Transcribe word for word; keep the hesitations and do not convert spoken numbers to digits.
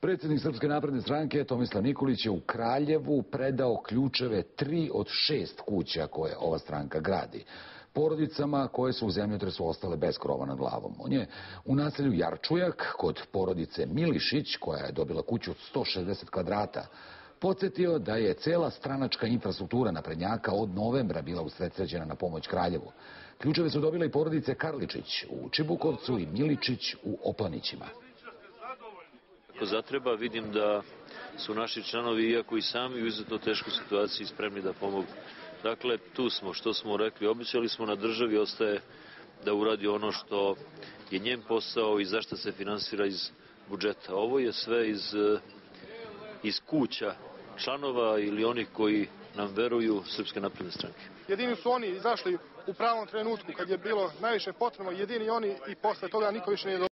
Predsjednik Srpske napredne stranke Tomislav Nikolić je u Kraljevu predao ključeve tri od šest kuća koje ova stranka gradi, porodicama koje su u zemljotresu ostale bez krova nad glavom. On je u naselju Jarčujak, kod porodice Milišić, koja je dobila kuću od sto šezdeset kvadrata, podsjetio da je cela stranačka infrastruktura naprednjaka od novembra bila usredsređena na pomoć Kraljevu. Ključeve su dobile i porodice Karličić u Čibukovcu i Milišić u Oplanićima. Ako zatreba, vidim da su naši članovi, iako i sami u izuzetno teškoj situaciji, spremni da pomogu. Dakle, tu smo, što smo rekli, obećali smo, na državi ostaje da uradi ono što je njen posao i zašto se finansira iz budžeta. Ovo je sve iz, iz kuća članova ili onih koji nam veruju, Srpske napredne stranke. Jedini su oni izašli u pravom trenutku kad je bilo najviše potrebno, jedini oni, i posle toga niko više nije došao.